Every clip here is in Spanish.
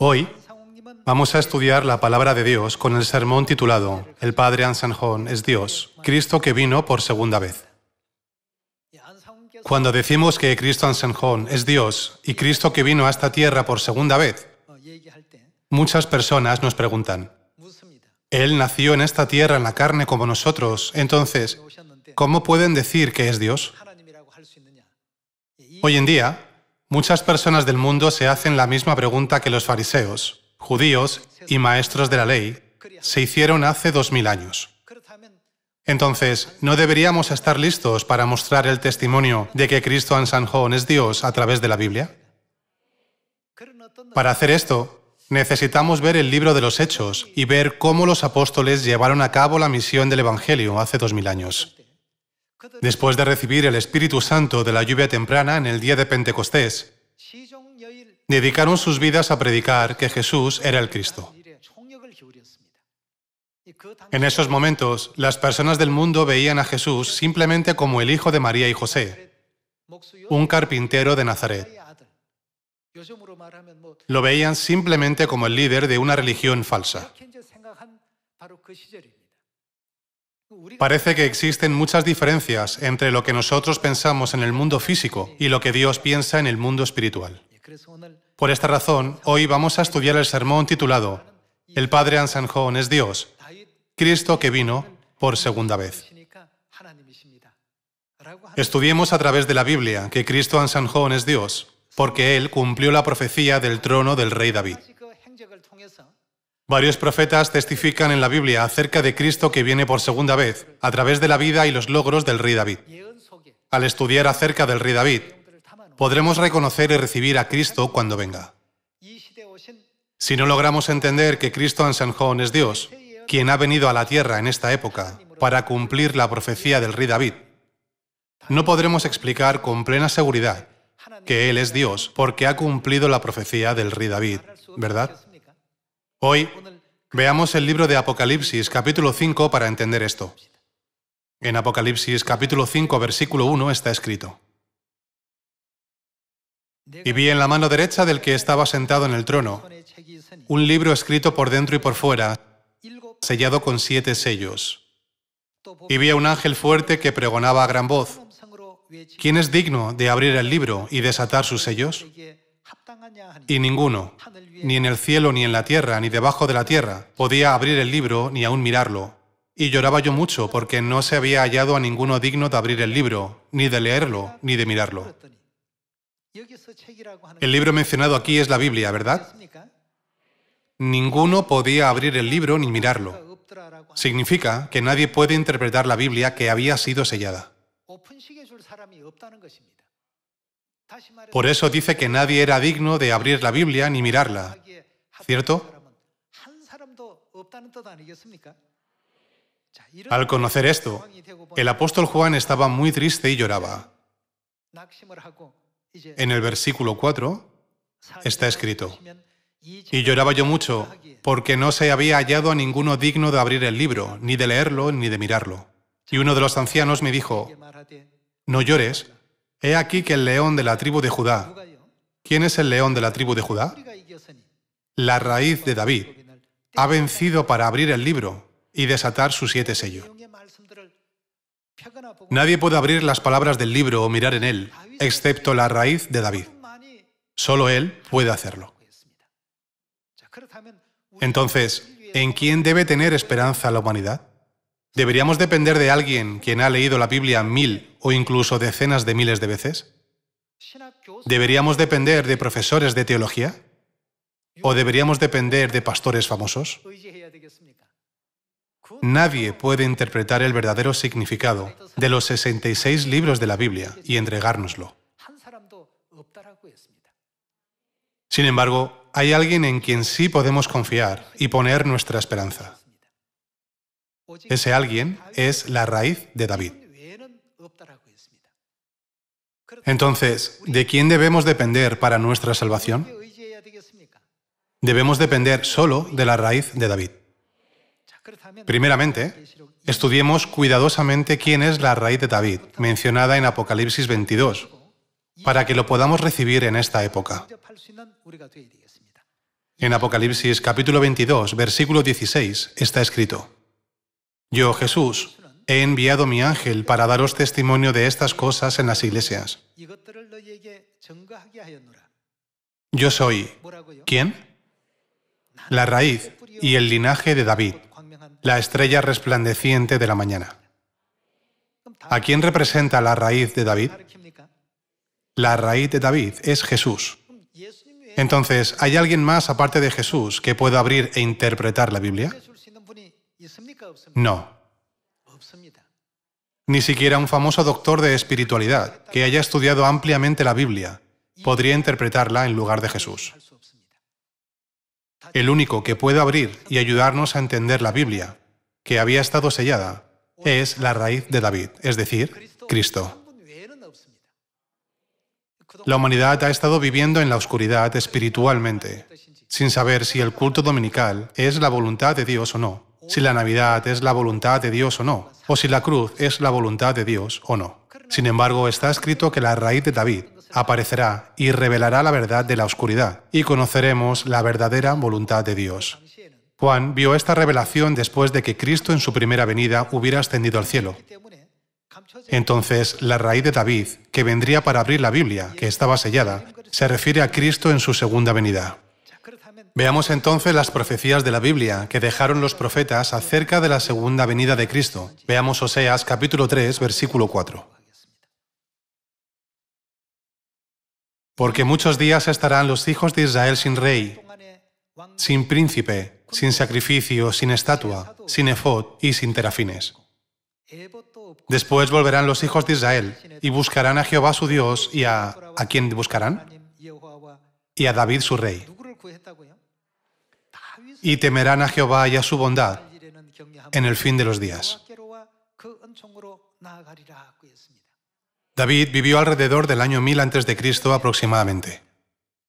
Hoy vamos a estudiar la palabra de Dios con el sermón titulado El Padre Ahnsahnghong es Dios, Cristo que vino por segunda vez. Cuando decimos que Cristo Ahnsahnghong es Dios y Cristo que vino a esta tierra por segunda vez, muchas personas nos preguntan, Él nació en esta tierra en la carne como nosotros, entonces, ¿cómo pueden decir que es Dios? Hoy en día, muchas personas del mundo se hacen la misma pregunta que los fariseos, judíos y maestros de la ley se hicieron hace 2000 años. Entonces, ¿no deberíamos estar listos para mostrar el testimonio de que Cristo Ahnsahnghong es Dios a través de la Biblia? Para hacer esto, necesitamos ver el libro de los Hechos y ver cómo los apóstoles llevaron a cabo la misión del Evangelio hace 2000 años. Después de recibir el Espíritu Santo de la lluvia temprana en el día de Pentecostés, dedicaron sus vidas a predicar que Jesús era el Cristo. En esos momentos, las personas del mundo veían a Jesús simplemente como el hijo de María y José, un carpintero de Nazaret. Lo veían simplemente como el líder de una religión falsa. Parece que existen muchas diferencias entre lo que nosotros pensamos en el mundo físico y lo que Dios piensa en el mundo espiritual. Por esta razón, hoy vamos a estudiar el sermón titulado El Padre Ahnsahnghong es Dios, Cristo que vino por segunda vez. Estudiemos a través de la Biblia que Cristo Ahnsahnghong es Dios, porque Él cumplió la profecía del trono del rey David. Varios profetas testifican en la Biblia acerca de Cristo que viene por segunda vez, a través de la vida y los logros del rey David. Al estudiar acerca del rey David, podremos reconocer y recibir a Cristo cuando venga. Si no logramos entender que Cristo Ahnsahnghong es Dios, quien ha venido a la tierra en esta época para cumplir la profecía del rey David, no podremos explicar con plena seguridad que Él es Dios porque ha cumplido la profecía del rey David, ¿verdad? Hoy, veamos el libro de Apocalipsis, capítulo 5, para entender esto. En Apocalipsis, capítulo 5, versículo 1, está escrito: Y vi en la mano derecha del que estaba sentado en el trono, un libro escrito por dentro y por fuera, sellado con 7 sellos. Y vi a un ángel fuerte que pregonaba a gran voz: ¿Quién es digno de abrir el libro y desatar sus sellos? Y ninguno, ni en el cielo, ni en la tierra, ni debajo de la tierra, podía abrir el libro ni aún mirarlo. Y lloraba yo mucho porque no se había hallado a ninguno digno de abrir el libro, ni de leerlo, ni de mirarlo. El libro mencionado aquí es la Biblia, ¿verdad? Ninguno podía abrir el libro ni mirarlo. Significa que nadie puede interpretar la Biblia que había sido sellada. Por eso dice que nadie era digno de abrir la Biblia ni mirarla, ¿cierto? Al conocer esto, el apóstol Juan estaba muy triste y lloraba. En el versículo 4 está escrito: Y lloraba yo mucho, porque no se había hallado a ninguno digno de abrir el libro, ni de leerlo, ni de mirarlo. Y uno de los ancianos me dijo: No llores. He aquí que el león de la tribu de Judá. ¿Quién es el león de la tribu de Judá? La raíz de David ha vencido para abrir el libro y desatar sus 7 sellos. Nadie puede abrir las palabras del libro o mirar en él, excepto la raíz de David. Solo él puede hacerlo. Entonces, ¿en quién debe tener esperanza la humanidad? ¿Deberíamos depender de alguien quien ha leído la Biblia 1000 o incluso decenas de miles de veces? ¿Deberíamos depender de profesores de teología? ¿O deberíamos depender de pastores famosos? Nadie puede interpretar el verdadero significado de los 66 libros de la Biblia y entregárnoslo. Sin embargo, hay alguien en quien sí podemos confiar y poner nuestra esperanza. Ese alguien es la raíz de David. Entonces, ¿de quién debemos depender para nuestra salvación? Debemos depender solo de la raíz de David. Primeramente, estudiemos cuidadosamente quién es la raíz de David, mencionada en Apocalipsis 22, para que lo podamos recibir en esta época. En Apocalipsis capítulo 22, versículo 16, está escrito: Yo, Jesús, he enviado mi ángel para daros testimonio de estas cosas en las iglesias. Yo soy, ¿quién? La raíz y el linaje de David, la estrella resplandeciente de la mañana. ¿A quién representa la raíz de David? La raíz de David es Jesús. Entonces, ¿hay alguien más aparte de Jesús que pueda abrir e interpretar la Biblia? No. Ni siquiera un famoso doctor de espiritualidad que haya estudiado ampliamente la Biblia podría interpretarla en lugar de Jesús. El único que puede abrir y ayudarnos a entender la Biblia, que había estado sellada, es la raíz de David, es decir, Cristo. La humanidad ha estado viviendo en la oscuridad espiritualmente, sin saber si el culto dominical es la voluntad de Dios o no, si la Navidad es la voluntad de Dios o no, o si la cruz es la voluntad de Dios o no. Sin embargo, está escrito que la raíz de David aparecerá y revelará la verdad de la oscuridad, y conoceremos la verdadera voluntad de Dios. Juan vio esta revelación después de que Cristo en su primera venida hubiera ascendido al cielo. Entonces, la raíz de David, que vendría para abrir la Biblia, que estaba sellada, se refiere a Cristo en su segunda venida. Veamos entonces las profecías de la Biblia que dejaron los profetas acerca de la segunda venida de Cristo. Veamos Oseas capítulo 3, versículo 4. Porque muchos días estarán los hijos de Israel sin rey, sin príncipe, sin sacrificio, sin estatua, sin efod y sin terafines. Después volverán los hijos de Israel y buscarán a Jehová su Dios y ¿A quién buscarán? Y a David su rey. Y temerán a Jehová y a su bondad en el fin de los días. David vivió alrededor del año 1000 a.C. aproximadamente.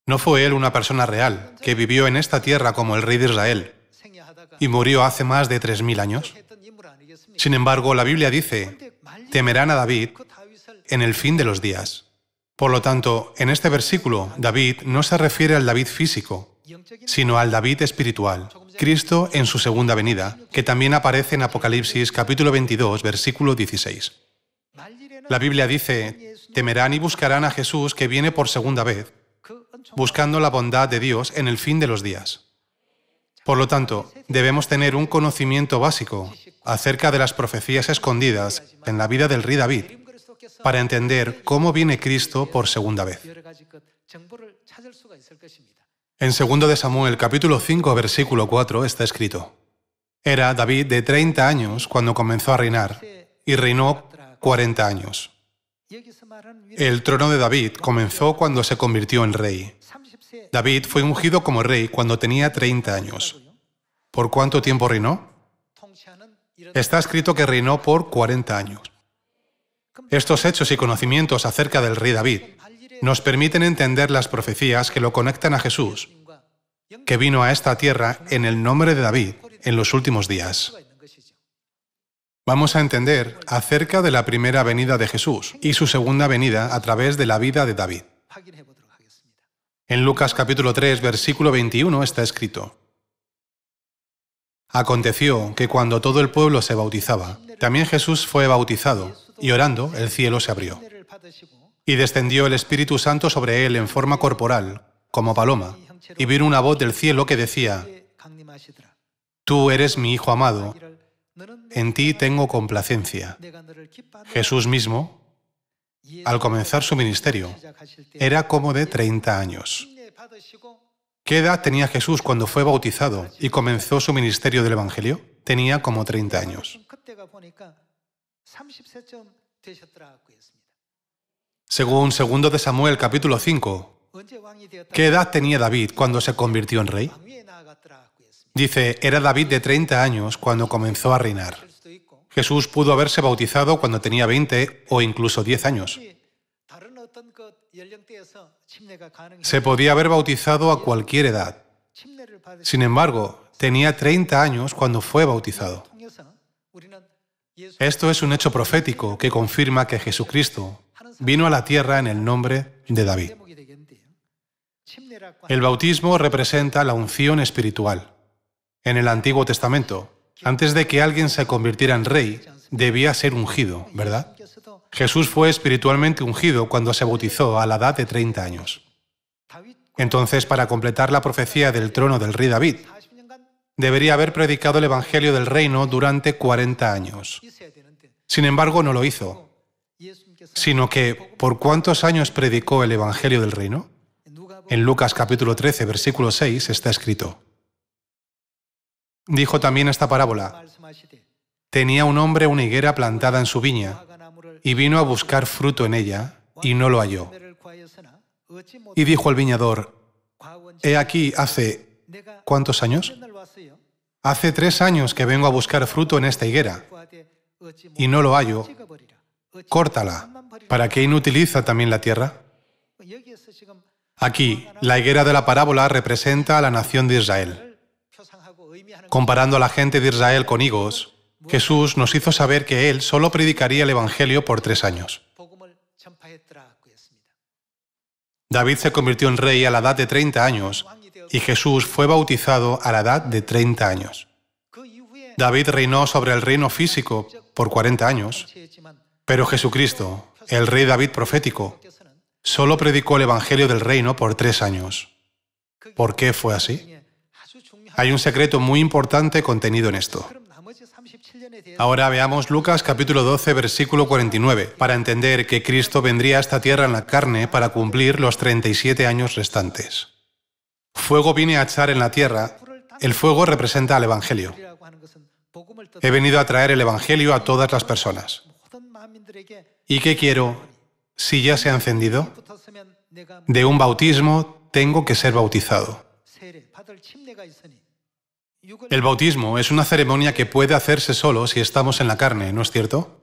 No fue él una persona real, que vivió en esta tierra como el rey de Israel y murió hace más de 3000 años. Sin embargo, la Biblia dice, temerán a David en el fin de los días. Por lo tanto, en este versículo, David no se refiere al David físico, sino al David espiritual, Cristo en su segunda venida, que también aparece en Apocalipsis capítulo 22, versículo 16. La Biblia dice, temerán y buscarán a Jesús que viene por segunda vez, buscando la bondad de Dios en el fin de los días. Por lo tanto, debemos tener un conocimiento básico acerca de las profecías escondidas en la vida del rey David para entender cómo viene Cristo por segunda vez. En 2 de Samuel capítulo 5, versículo 4 está escrito, era David de 30 años cuando comenzó a reinar, y reinó 40 años. El trono de David comenzó cuando se convirtió en rey. David fue ungido como rey cuando tenía 30 años. ¿Por cuánto tiempo reinó? Está escrito que reinó por 40 años. Estos hechos y conocimientos acerca del rey David nos permiten entender las profecías que lo conectan a Jesús, que vino a esta tierra en el nombre de David en los últimos días. Vamos a entender acerca de la primera venida de Jesús y su segunda venida a través de la vida de David. En Lucas capítulo 3, versículo 21 está escrito, aconteció que cuando todo el pueblo se bautizaba, también Jesús fue bautizado, y orando, el cielo se abrió. Y descendió el Espíritu Santo sobre él en forma corporal, como paloma, y vino una voz del cielo que decía, tú eres mi Hijo amado, en ti tengo complacencia. Jesús mismo, al comenzar su ministerio, era como de 30 años. ¿Qué edad tenía Jesús cuando fue bautizado y comenzó su ministerio del Evangelio? Tenía como 30 años. Según 2 de Samuel capítulo 5, ¿qué edad tenía David cuando se convirtió en rey? Dice, era David de 30 años cuando comenzó a reinar. Jesús pudo haberse bautizado cuando tenía 20 o incluso 10 años. Se podía haber bautizado a cualquier edad. Sin embargo, tenía 30 años cuando fue bautizado. Esto es un hecho profético que confirma que Jesucristo vino a la tierra en el nombre de David. El bautismo representa la unción espiritual. En el Antiguo Testamento, antes de que alguien se convirtiera en rey, debía ser ungido, ¿verdad? Jesús fue espiritualmente ungido cuando se bautizó a la edad de 30 años. Entonces, para completar la profecía del trono del rey David, debería haber predicado el Evangelio del Reino durante 40 años. Sin embargo, no lo hizo, sino que, ¿por cuántos años predicó el Evangelio del Reino? En Lucas capítulo 13, versículo 6, está escrito. Dijo también esta parábola: tenía un hombre una higuera plantada en su viña, y vino a buscar fruto en ella, y no lo halló. Y dijo el viñador: he aquí, hace... ¿cuántos años? Hace 3 años que vengo a buscar fruto en esta higuera, y no lo hallo. Córtala. ¿Para qué inutiliza también la tierra? Aquí, la higuera de la parábola representa a la nación de Israel. Comparando a la gente de Israel con higos, Jesús nos hizo saber que Él solo predicaría el Evangelio por 3 años. David se convirtió en rey a la edad de 30 años y Jesús fue bautizado a la edad de 30 años. David reinó sobre el reino físico por 40 años, pero Jesucristo, el rey David profético, solo predicó el Evangelio del Reino por 3 años. ¿Por qué fue así? Hay un secreto muy importante contenido en esto. Ahora veamos Lucas capítulo 12, versículo 49, para entender que Cristo vendría a esta tierra en la carne para cumplir los 37 años restantes. Fuego vine a echar en la tierra. El fuego representa al Evangelio. He venido a traer el Evangelio a todas las personas. ¿Y qué quiero? Si ya se ha encendido, de un bautismo tengo que ser bautizado. El bautismo es una ceremonia que puede hacerse solo si estamos en la carne, ¿no es cierto?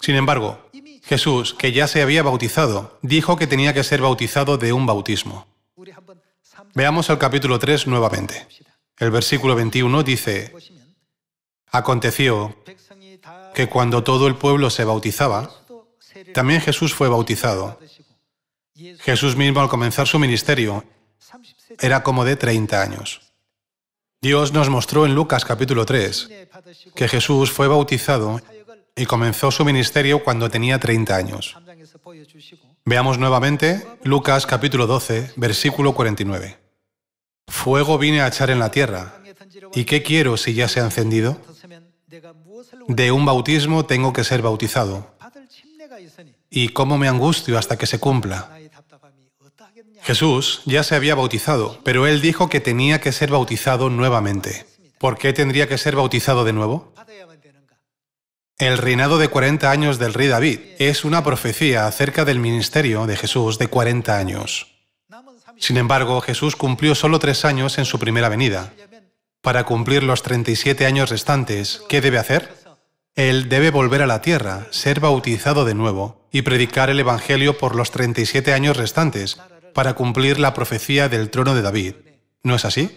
Sin embargo, Jesús, que ya se había bautizado, dijo que tenía que ser bautizado de un bautismo. Veamos el capítulo 3 nuevamente. El versículo 21 dice: aconteció que cuando todo el pueblo se bautizaba, también Jesús fue bautizado. Jesús mismo, al comenzar su ministerio, era como de 30 años. Dios nos mostró en Lucas capítulo 3 que Jesús fue bautizado y comenzó su ministerio cuando tenía 30 años. Veamos nuevamente Lucas capítulo 12, versículo 49. Fuego vine a echar en la tierra. ¿Y qué quiero si ya se ha encendido? De un bautismo tengo que ser bautizado. ¿Y cómo me angustio hasta que se cumpla? Jesús ya se había bautizado, pero Él dijo que tenía que ser bautizado nuevamente. ¿Por qué tendría que ser bautizado de nuevo? El reinado de 40 años del rey David es una profecía acerca del ministerio de Jesús de 40 años. Sin embargo, Jesús cumplió solo 3 años en su primera venida. Para cumplir los 37 años restantes, ¿qué debe hacer? Él debe volver a la tierra, ser bautizado de nuevo y predicar el Evangelio por los 37 años restantes, para cumplir la profecía del trono de David. ¿No es así?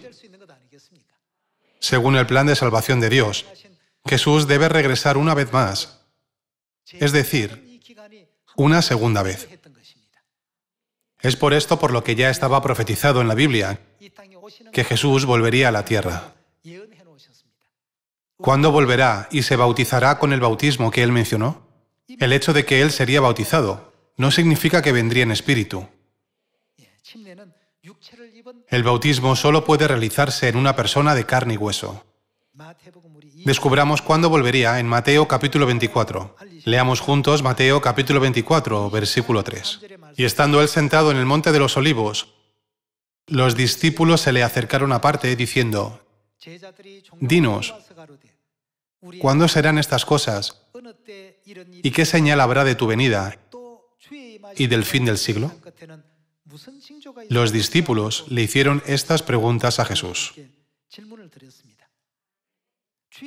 Según el plan de salvación de Dios, Jesús debe regresar una vez más, es decir, una segunda vez. Es por esto por lo que ya estaba profetizado en la Biblia, que Jesús volvería a la tierra. ¿Cuándo volverá y se bautizará con el bautismo que Él mencionó? El hecho de que Él sería bautizado no significa que vendría en espíritu. El bautismo solo puede realizarse en una persona de carne y hueso. Descubramos cuándo volvería en Mateo capítulo 24. Leamos juntos Mateo capítulo 24, versículo 3. Y estando Él sentado en el monte de los olivos, los discípulos se le acercaron aparte diciendo: dinos, ¿cuándo serán estas cosas? ¿Y qué señal habrá de tu venida y del fin del siglo? Los discípulos le hicieron estas preguntas a Jesús.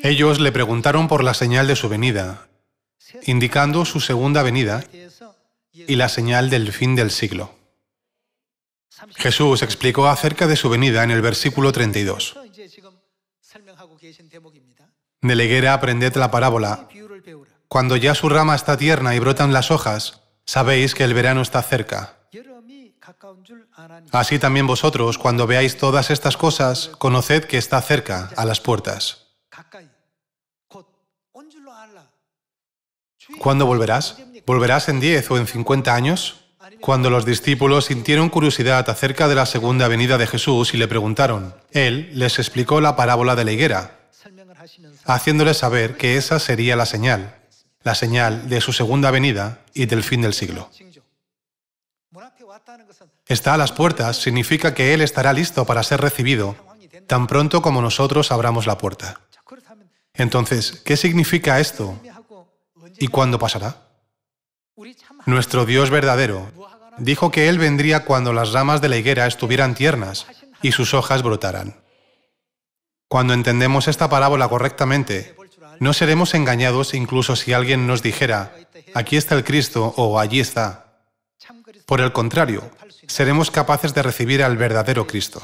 Ellos le preguntaron por la señal de su venida, indicando su segunda venida y la señal del fin del siglo. Jesús explicó acerca de su venida en el versículo 32. De la higuera aprended la parábola. Cuando ya su rama está tierna y brotan las hojas, sabéis que el verano está cerca. Así también vosotros, cuando veáis todas estas cosas, conoced que está cerca, a las puertas. ¿Cuándo volverás? ¿Volverás en 10 o en 50 años? Cuando los discípulos sintieron curiosidad acerca de la segunda venida de Jesús y le preguntaron, Él les explicó la parábola de la higuera, haciéndoles saber que esa sería la señal de su segunda venida y del fin del siglo. Está a las puertas significa que Él estará listo para ser recibido tan pronto como nosotros abramos la puerta. Entonces, ¿qué significa esto? ¿Y cuándo pasará? Nuestro Dios verdadero dijo que Él vendría cuando las ramas de la higuera estuvieran tiernas y sus hojas brotaran. Cuando entendemos esta parábola correctamente, no seremos engañados incluso si alguien nos dijera, aquí está el Cristo o allí está. Por el contrario, seremos capaces de recibir al verdadero Cristo.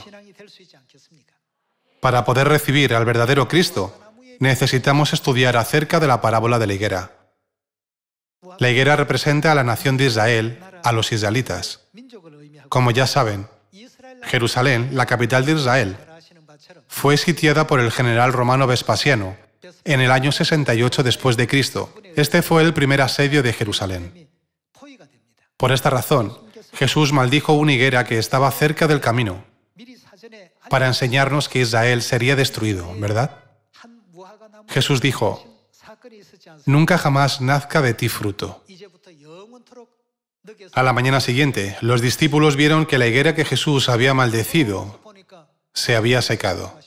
Para poder recibir al verdadero Cristo, necesitamos estudiar acerca de la parábola de la higuera. La higuera representa a la nación de Israel, a los israelitas. Como ya saben, Jerusalén, la capital de Israel, fue sitiada por el general romano Vespasiano en el año 68 después de Cristo. Este fue el primer asedio de Jerusalén. Por esta razón, Jesús maldijo una higuera que estaba cerca del camino para enseñarnos que Israel sería destruido, ¿verdad? Jesús dijo, nunca jamás nazca de ti fruto. A la mañana siguiente, los discípulos vieron que la higuera que Jesús había maldecido se había secado.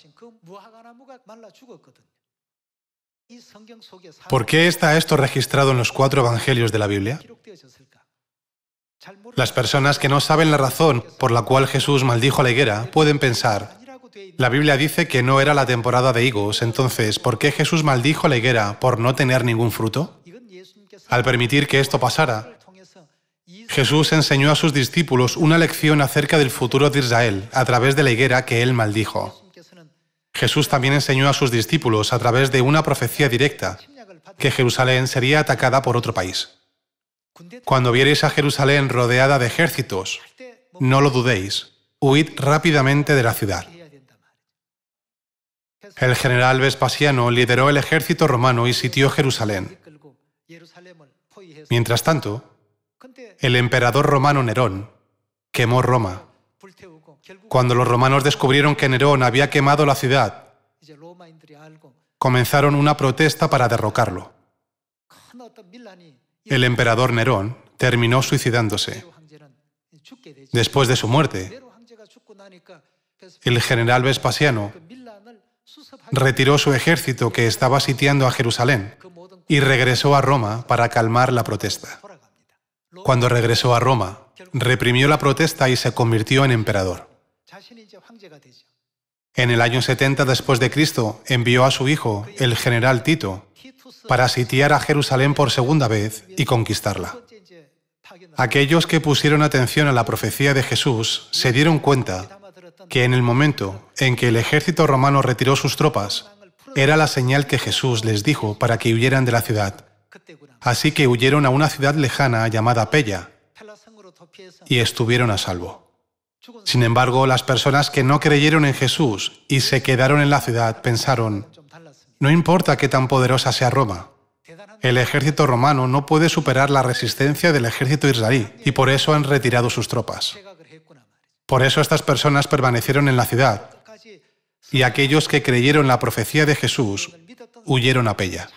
¿Por qué está esto registrado en los 4 evangelios de la Biblia? Las personas que no saben la razón por la cual Jesús maldijo a la higuera pueden pensar, la Biblia dice que no era la temporada de higos, entonces, ¿por qué Jesús maldijo la higuera por no tener ningún fruto? Al permitir que esto pasara, Jesús enseñó a sus discípulos una lección acerca del futuro de Israel a través de la higuera que Él maldijo. Jesús también enseñó a sus discípulos a través de una profecía directa que Jerusalén sería atacada por otro país. Cuando viereis a Jerusalén rodeada de ejércitos, no lo dudéis, huid rápidamente de la ciudad. El general Vespasiano lideró el ejército romano y sitió Jerusalén. Mientras tanto, el emperador romano Nerón quemó Roma. Cuando los romanos descubrieron que Nerón había quemado la ciudad, comenzaron una protesta para derrocarlo. El emperador Nerón terminó suicidándose. Después de su muerte, el general Vespasiano retiró su ejército que estaba sitiando a Jerusalén y regresó a Roma para calmar la protesta. Cuando regresó a Roma, reprimió la protesta y se convirtió en emperador. En el año 70 después de Cristo, envió a su hijo, el general Tito, para sitiar a Jerusalén por segunda vez y conquistarla. Aquellos que pusieron atención a la profecía de Jesús se dieron cuenta que en el momento en que el ejército romano retiró sus tropas, era la señal que Jesús les dijo para que huyeran de la ciudad. Así que huyeron a una ciudad lejana llamada Pella y estuvieron a salvo. Sin embargo, las personas que no creyeron en Jesús y se quedaron en la ciudad pensaron, no importa qué tan poderosa sea Roma, el ejército romano no puede superar la resistencia del ejército israelí y por eso han retirado sus tropas. Por eso estas personas permanecieron en la ciudad y aquellos que creyeron la profecía de Jesús huyeron a Pella.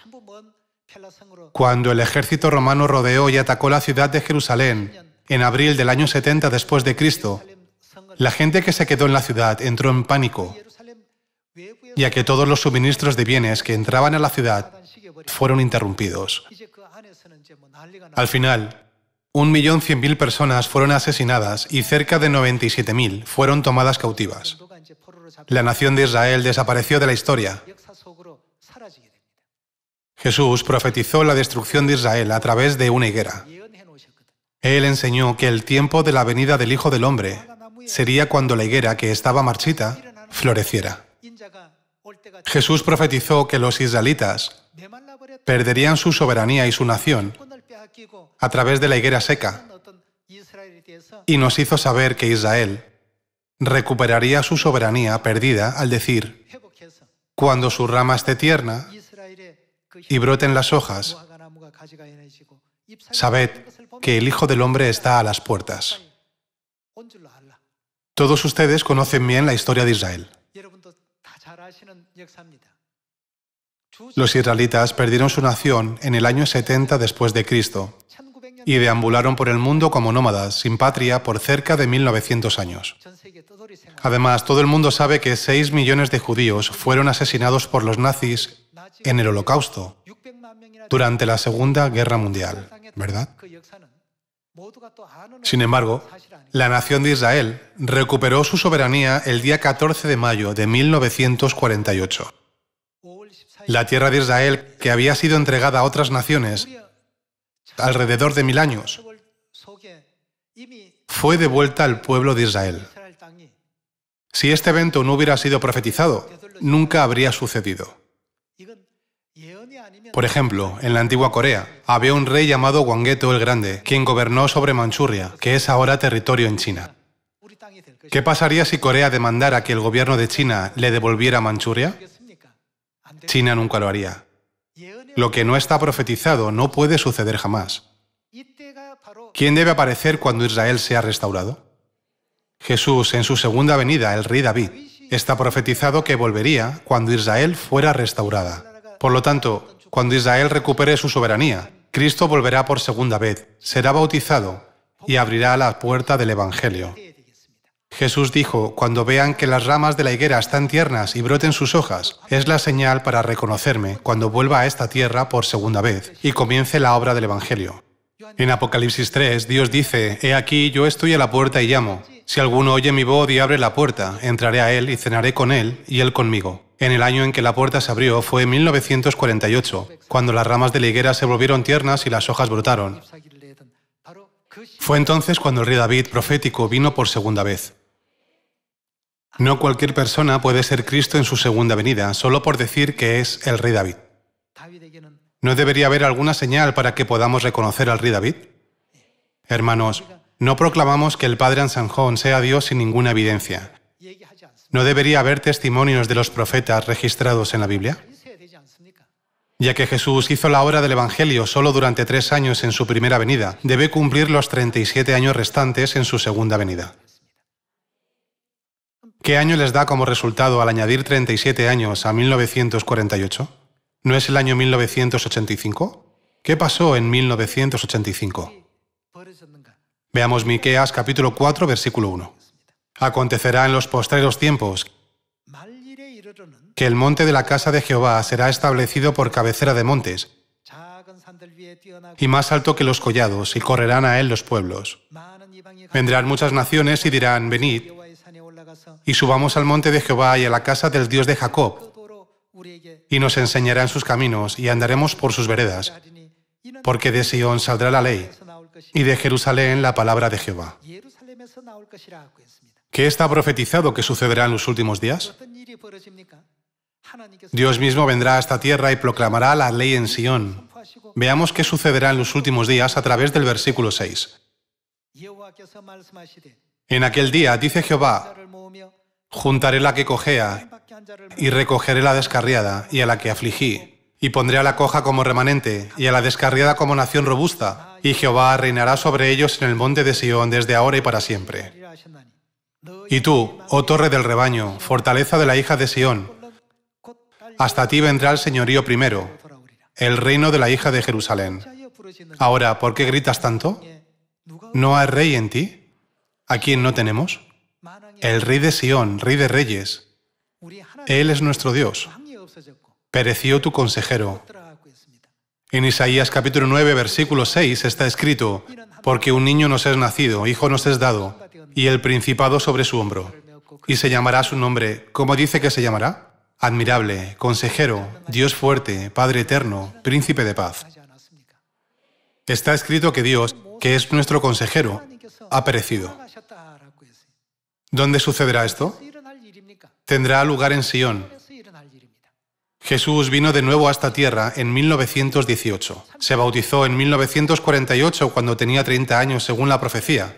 Cuando el ejército romano rodeó y atacó la ciudad de Jerusalén en abril del año 70 después de Cristo, la gente que se quedó en la ciudad entró en pánico, ya que todos los suministros de bienes que entraban a la ciudad fueron interrumpidos. Al final, 1.100.000 personas fueron asesinadas y cerca de 97.000 fueron tomadas cautivas. La nación de Israel desapareció de la historia. Jesús profetizó la destrucción de Israel a través de una higuera. Él enseñó que el tiempo de la venida del Hijo del Hombre sería cuando la higuera que estaba marchita floreciera. Jesús profetizó que los israelitas perderían su soberanía y su nación a través de la higuera seca, y nos hizo saber que Israel recuperaría su soberanía perdida al decir: cuando su rama esté tierna y broten las hojas, sabed que el Hijo del Hombre está a las puertas. Todos ustedes conocen bien la historia de Israel. Los israelitas perdieron su nación en el año 70 después de Cristo y deambularon por el mundo como nómadas, sin patria, por cerca de 1900 años. Además, todo el mundo sabe que 6 millones de judíos fueron asesinados por los nazis en el Holocausto durante la Segunda Guerra Mundial, ¿verdad? Sin embargo, la nación de Israel recuperó su soberanía el día 14 de mayo de 1948. La tierra de Israel, que había sido entregada a otras naciones alrededor de 1000 años, fue devuelta al pueblo de Israel. Si este evento no hubiera sido profetizado, nunca habría sucedido. Por ejemplo, en la antigua Corea, había un rey llamado Gwanggaeto el Grande, quien gobernó sobre Manchuria, que es ahora territorio en China. ¿Qué pasaría si Corea demandara que el gobierno de China le devolviera Manchuria? China nunca lo haría. Lo que no está profetizado no puede suceder jamás. ¿Quién debe aparecer cuando Israel sea restaurado? Jesús, en su segunda venida, el rey David. Está profetizado que volvería cuando Israel fuera restaurada. Por lo tanto, cuando Israel recupere su soberanía, Cristo volverá por segunda vez, será bautizado y abrirá la puerta del Evangelio. Jesús dijo: cuando vean que las ramas de la higuera están tiernas y broten sus hojas, es la señal para reconocerme cuando vuelva a esta tierra por segunda vez y comience la obra del Evangelio. En Apocalipsis 3, Dios dice: he aquí, yo estoy a la puerta y llamo. Si alguno oye mi voz y abre la puerta, entraré a él y cenaré con él y él conmigo. En el año en que la puerta se abrió fue 1948, cuando las ramas de la higuera se volvieron tiernas y las hojas brotaron. Fue entonces cuando el rey David profético vino por segunda vez. No cualquier persona puede ser Cristo en su segunda venida, solo por decir que es el rey David. ¿No debería haber alguna señal para que podamos reconocer al rey David? Hermanos, no proclamamos que el padre Ahnsahnghong sea Dios sin ninguna evidencia. ¿No debería haber testimonios de los profetas registrados en la Biblia? Ya que Jesús hizo la obra del Evangelio solo durante 3 años en su primera venida, debe cumplir los 37 años restantes en su segunda venida. ¿Qué año les da como resultado al añadir 37 años a 1948? ¿No es el año 1985? ¿Qué pasó en 1985? Veamos Miqueas capítulo 4, versículo 1. Acontecerá en los postreros tiempos que el monte de la casa de Jehová será establecido por cabecera de montes y más alto que los collados, y correrán a él los pueblos. Vendrán muchas naciones y dirán: venid, y subamos al monte de Jehová y a la casa del Dios de Jacob, y nos enseñarán sus caminos, y andaremos por sus veredas, porque de Sión saldrá la ley, y de Jerusalén la palabra de Jehová. ¿Qué está profetizado que sucederá en los últimos días? Dios mismo vendrá a esta tierra y proclamará la ley en Sión. Veamos qué sucederá en los últimos días a través del versículo 6. En aquel día, dice Jehová: juntaré la que cojea, y recogeré la descarriada, y a la que afligí, y pondré a la coja como remanente, y a la descarriada como nación robusta, y Jehová reinará sobre ellos en el monte de Sión desde ahora y para siempre. Y tú, oh torre del rebaño, fortaleza de la hija de Sión, hasta ti vendrá el señorío primero, el reino de la hija de Jerusalén. Ahora, ¿por qué gritas tanto? ¿No hay rey en ti? ¿A quién no tenemos? El rey de Sión, rey de reyes. Él es nuestro Dios. Pereció tu consejero. En Isaías capítulo 9, versículo 6 está escrito: porque un niño nos es nacido, hijo nos es dado, y el principado sobre su hombro. Y se llamará su nombre. ¿Cómo dice que se llamará? Admirable, consejero, Dios fuerte, Padre eterno, príncipe de paz. Está escrito que Dios, que es nuestro consejero, ha perecido. ¿Dónde sucederá esto? Tendrá lugar en Sión. Jesús vino de nuevo a esta tierra en 1918. Se bautizó en 1948 cuando tenía 30 años según la profecía.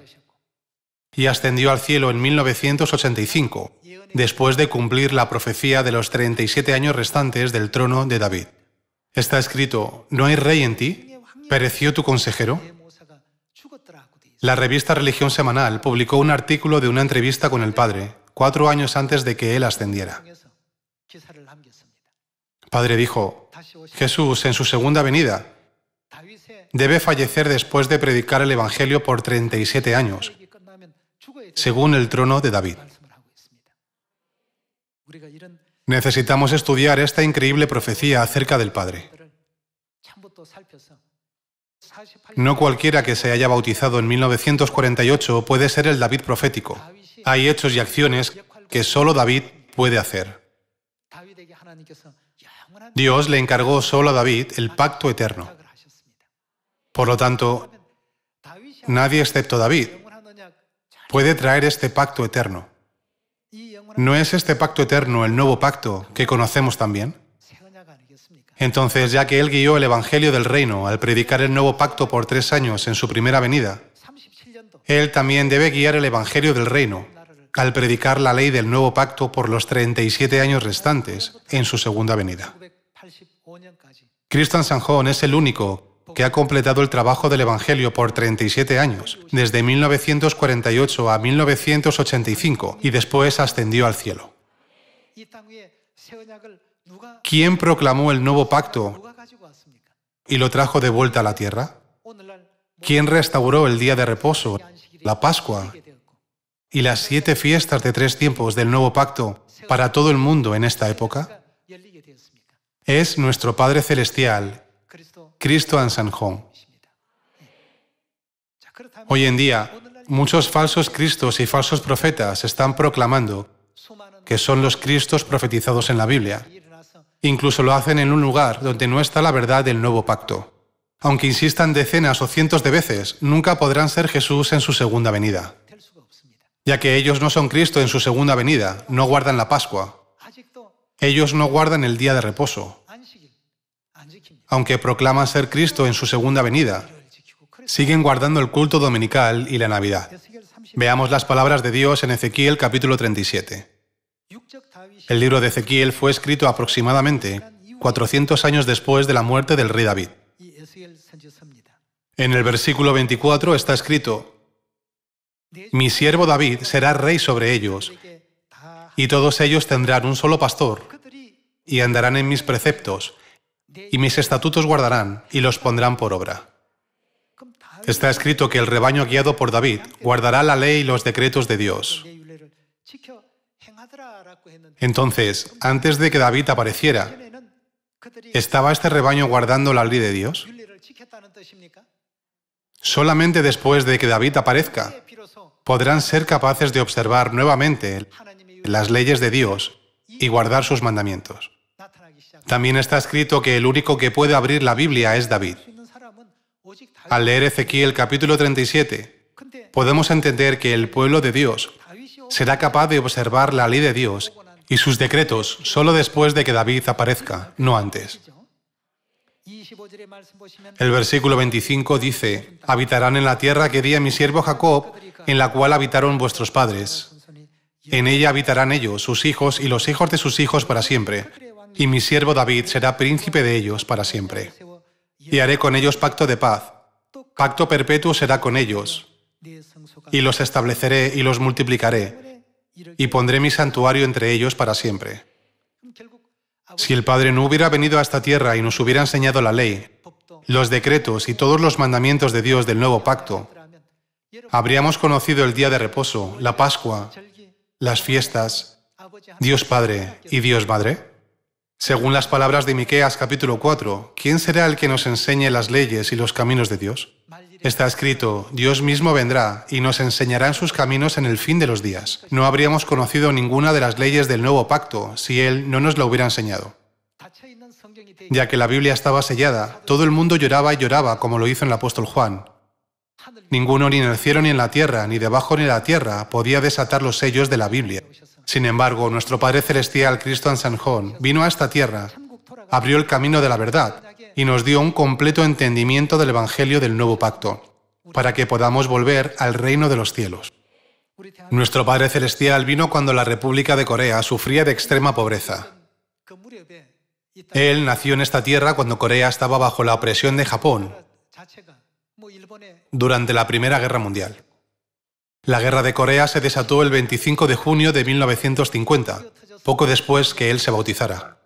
y ascendió al cielo en 1985, después de cumplir la profecía de los 37 años restantes del trono de David. Está escrito, ¿no hay rey en ti? ¿Pereció tu consejero? La revista Religión Semanal publicó un artículo de una entrevista con el padre, 4 años antes de que él ascendiera. El padre dijo, Jesús, en su segunda venida, debe fallecer después de predicar el Evangelio por 37 años, según el trono de David. Necesitamos estudiar esta increíble profecía acerca del Padre. No cualquiera que se haya bautizado en 1948 puede ser el David profético. Hay hechos y acciones que solo David puede hacer. Dios le encargó solo a David el pacto eterno. Por lo tanto, nadie excepto David puede traer este pacto eterno. ¿No es este pacto eterno el nuevo pacto que conocemos también? Entonces, ya que él guió el Evangelio del Reino al predicar el nuevo pacto por 3 años en su primera venida, él también debe guiar el Evangelio del Reino al predicar la ley del nuevo pacto por los 37 años restantes en su segunda venida. Cristo Ahnsahnghong es el único que ha completado el trabajo del Evangelio por 37 años, desde 1948 a 1985, y después ascendió al cielo. ¿Quién proclamó el nuevo pacto y lo trajo de vuelta a la tierra? ¿Quién restauró el día de reposo, la Pascua y las 7 fiestas de 3 tiempos del nuevo pacto para todo el mundo en esta época? Es nuestro Padre Celestial, Cristo Ahnsahnghong. Hoy en día, muchos falsos cristos y falsos profetas están proclamando que son los cristos profetizados en la Biblia. Incluso lo hacen en un lugar donde no está la verdad del nuevo pacto. Aunque insistan decenas o cientos de veces, nunca podrán ser Jesús en su segunda venida. Ya que ellos no son Cristo en su segunda venida, no guardan la Pascua. Ellos no guardan el día de reposo. Aunque proclaman ser Cristo en su segunda venida, siguen guardando el culto dominical y la Navidad. Veamos las palabras de Dios en Ezequiel capítulo 37. El libro de Ezequiel fue escrito aproximadamente 400 años después de la muerte del rey David. En el versículo 24 está escrito, «Mi siervo David será rey sobre ellos, y todos ellos tendrán un solo pastor, y andarán en mis preceptos, y mis estatutos guardarán, y los pondrán por obra». Está escrito que el rebaño guiado por David guardará la ley y los decretos de Dios. Entonces, antes de que David apareciera, ¿estaba este rebaño guardando la ley de Dios? Solamente después de que David aparezca, podrán ser capaces de observar nuevamente las leyes de Dios y guardar sus mandamientos. También está escrito que el único que puede abrir la Biblia es David. Al leer Ezequiel capítulo 37, podemos entender que el pueblo de Dios será capaz de observar la ley de Dios y sus decretos solo después de que David aparezca, no antes. El versículo 25 dice, «Habitarán en la tierra que di a mi siervo Jacob, en la cual habitaron vuestros padres. En ella habitarán ellos, sus hijos y los hijos de sus hijos para siempre, y mi siervo David será príncipe de ellos para siempre. Y haré con ellos pacto de paz, pacto perpetuo será con ellos». Y los estableceré y los multiplicaré, y pondré mi santuario entre ellos para siempre. Si el Padre no hubiera venido a esta tierra y nos hubiera enseñado la ley, los decretos y todos los mandamientos de Dios del nuevo pacto, habríamos conocido el día de reposo, la Pascua, las fiestas, Dios Padre y Dios Madre. Según las palabras de Miqueas capítulo 4, ¿quién será el que nos enseñe las leyes y los caminos de Dios? Está escrito, Dios mismo vendrá y nos enseñará en sus caminos en el fin de los días. No habríamos conocido ninguna de las leyes del nuevo pacto si Él no nos lo hubiera enseñado. Ya que la Biblia estaba sellada, todo el mundo lloraba y lloraba como lo hizo el apóstol Juan. Ninguno ni en el cielo ni en la tierra, ni debajo ni en la tierra, podía desatar los sellos de la Biblia. Sin embargo, nuestro Padre Celestial, Cristo Ahnsahnghong, vino a esta tierra, abrió el camino de la verdad, y nos dio un completo entendimiento del Evangelio del Nuevo Pacto, para que podamos volver al reino de los cielos. Nuestro Padre Celestial vino cuando la República de Corea sufría de extrema pobreza. Él nació en esta tierra cuando Corea estaba bajo la opresión de Japón durante la Primera Guerra Mundial. La Guerra de Corea se desató el 25 de junio de 1950, poco después que él se bautizara.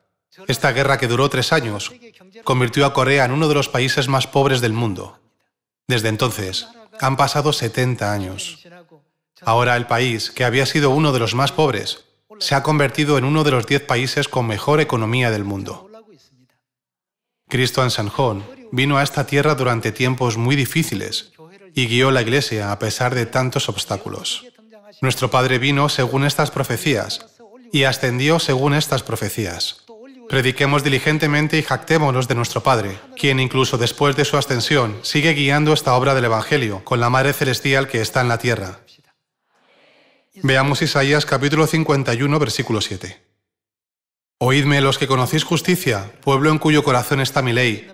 Esta guerra, que duró 3 años, convirtió a Corea en uno de los países más pobres del mundo. Desde entonces, han pasado 70 años. Ahora el país, que había sido uno de los más pobres, se ha convertido en uno de los 10 países con mejor economía del mundo. Cristo Ahnsahnghong vino a esta tierra durante tiempos muy difíciles y guió la Iglesia a pesar de tantos obstáculos. Nuestro Padre vino según estas profecías y ascendió según estas profecías. Prediquemos diligentemente y jactémonos de nuestro Padre, quien incluso después de su ascensión sigue guiando esta obra del Evangelio con la Madre Celestial que está en la tierra. Veamos Isaías capítulo 51, versículo 7. Oídme los que conocéis justicia, pueblo en cuyo corazón está mi ley.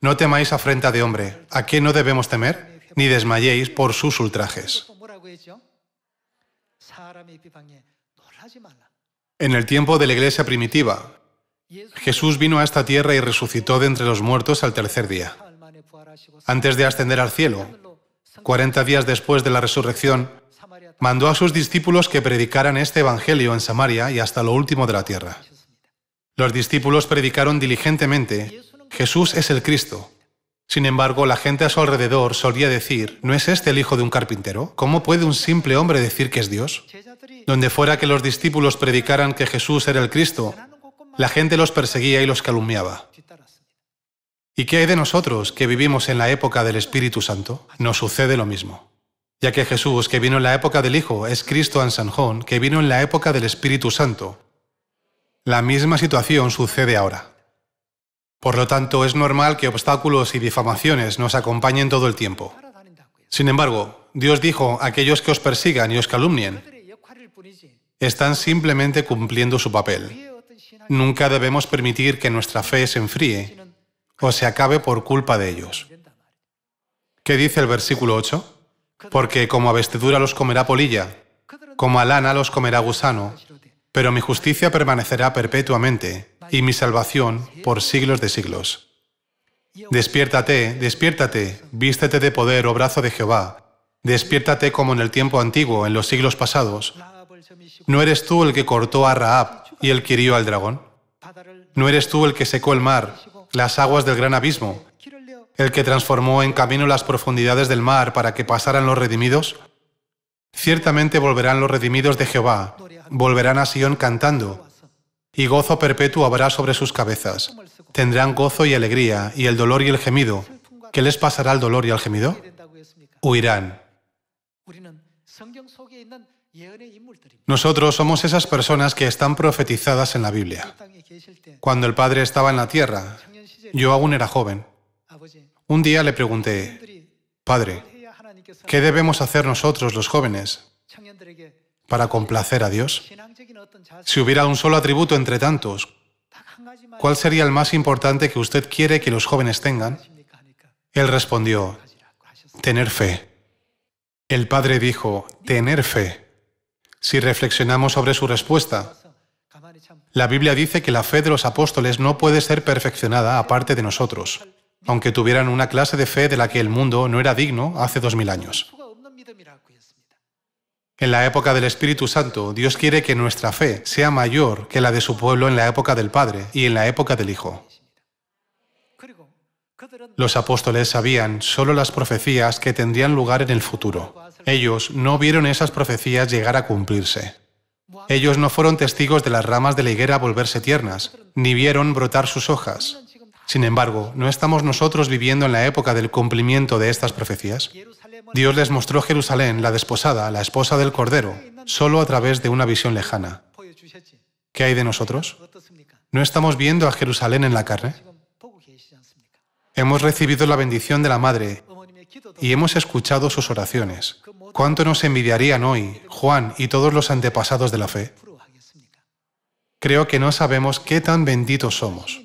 No temáis afrenta de hombre, ¿a qué no debemos temer? Ni desmayéis por sus ultrajes. En el tiempo de la Iglesia primitiva, Jesús vino a esta tierra y resucitó de entre los muertos al tercer día. Antes de ascender al cielo, 40 días después de la resurrección, mandó a sus discípulos que predicaran este evangelio en Samaria y hasta lo último de la tierra. Los discípulos predicaron diligentemente, Jesús es el Cristo. Sin embargo, la gente a su alrededor solía decir, ¿no es este el hijo de un carpintero? ¿Cómo puede un simple hombre decir que es Dios? Donde fuera que los discípulos predicaran que Jesús era el Cristo, la gente los perseguía y los calumniaba. ¿Y qué hay de nosotros que vivimos en la época del Espíritu Santo? Nos sucede lo mismo. Ya que Jesús, que vino en la época del Hijo, es Cristo Ahnsahnghong, que vino en la época del Espíritu Santo. La misma situación sucede ahora. Por lo tanto, es normal que obstáculos y difamaciones nos acompañen todo el tiempo. Sin embargo, Dios dijo, aquellos que os persigan y os calumnien, están simplemente cumpliendo su papel. Nunca debemos permitir que nuestra fe se enfríe o se acabe por culpa de ellos. ¿Qué dice el versículo 8? Porque como a vestidura los comerá polilla, como a lana los comerá gusano, pero mi justicia permanecerá perpetuamente, y mi salvación por siglos de siglos. Despiértate, despiértate, vístete de poder, oh brazo de Jehová, despiértate como en el tiempo antiguo, en los siglos pasados. ¿No eres tú el que cortó a Rahab y el que hirió al dragón? ¿No eres tú el que secó el mar, las aguas del gran abismo? ¿El que transformó en camino las profundidades del mar para que pasaran los redimidos? Ciertamente volverán los redimidos de Jehová, volverán a Sión cantando, y gozo perpetuo habrá sobre sus cabezas. Tendrán gozo y alegría, y el dolor y el gemido. ¿Qué les pasará al dolor y al gemido? Huirán. Nosotros somos esas personas que están profetizadas en la Biblia. Cuando el Padre estaba en la tierra, yo aún era joven. Un día le pregunté, Padre, ¿qué debemos hacer nosotros los jóvenes para complacer a Dios? Si hubiera un solo atributo entre tantos, ¿cuál sería el más importante que usted quiere que los jóvenes tengan? Él respondió, tener fe. El Padre dijo, tener fe. Si reflexionamos sobre su respuesta, la Biblia dice que la fe de los apóstoles no puede ser perfeccionada aparte de nosotros, aunque tuvieran una clase de fe de la que el mundo no era digno hace 2000 años. En la época del Espíritu Santo, Dios quiere que nuestra fe sea mayor que la de su pueblo en la época del Padre y en la época del Hijo. Los apóstoles sabían solo las profecías que tendrían lugar en el futuro. Ellos no vieron esas profecías llegar a cumplirse. Ellos no fueron testigos de las ramas de la higuera volverse tiernas, ni vieron brotar sus hojas. Sin embargo, ¿no estamos nosotros viviendo en la época del cumplimiento de estas profecías? Dios les mostró Jerusalén, la desposada, la esposa del Cordero, solo a través de una visión lejana. ¿Qué hay de nosotros? ¿No estamos viendo a Jerusalén en la carne? Hemos recibido la bendición de la Madre y hemos escuchado sus oraciones. ¿Cuánto nos envidiarían hoy, Juan y todos los antepasados de la fe? Creo que no sabemos qué tan benditos somos.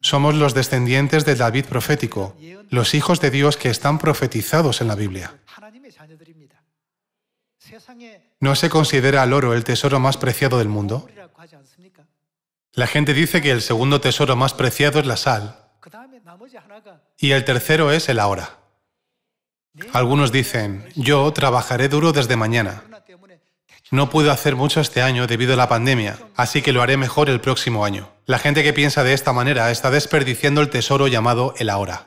Somos los descendientes de David profético, los hijos de Dios que están profetizados en la Biblia. ¿No se considera al oro el tesoro más preciado del mundo? La gente dice que el segundo tesoro más preciado es la sal y el tercero es el ahora. Algunos dicen, yo trabajaré duro desde mañana. No puedo hacer mucho este año debido a la pandemia, así que lo haré mejor el próximo año. La gente que piensa de esta manera está desperdiciando el tesoro llamado el ahora.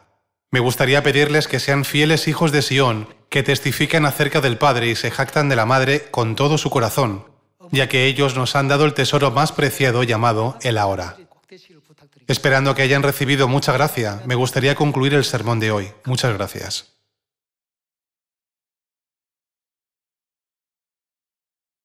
Me gustaría pedirles que sean fieles hijos de Sión, que testifican acerca del Padre y se jactan de la Madre con todo su corazón, ya que ellos nos han dado el tesoro más preciado llamado el ahora. Esperando que hayan recibido mucha gracia, me gustaría concluir el sermón de hoy. Muchas gracias.